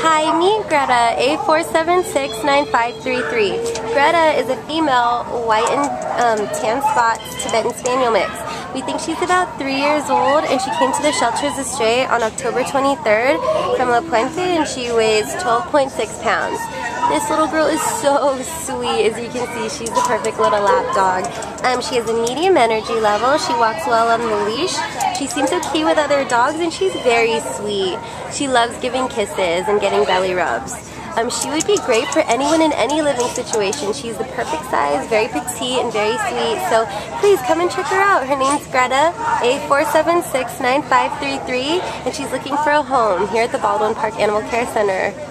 Hi, me and Greta, A4769533. Greta is a female white and tan spots Tibetan Spaniel mix. We think she's about 3 years old, and she came to the shelter as a stray on October 23rd from La Puente, and she weighs 12.6 pounds. This little girl is so sweet. As you can see, she's the perfect little lap dog. She has a medium energy level. She walks well on the leash. She seems okay with other dogs, and she's very sweet. She loves giving kisses and getting belly rubs. She would be great for anyone in any living situation. She's the perfect size, very petite, and very sweet. So please come and check her out. Her name's Greta, A4769533, and she's looking for a home here at the Baldwin Park Animal Care Center.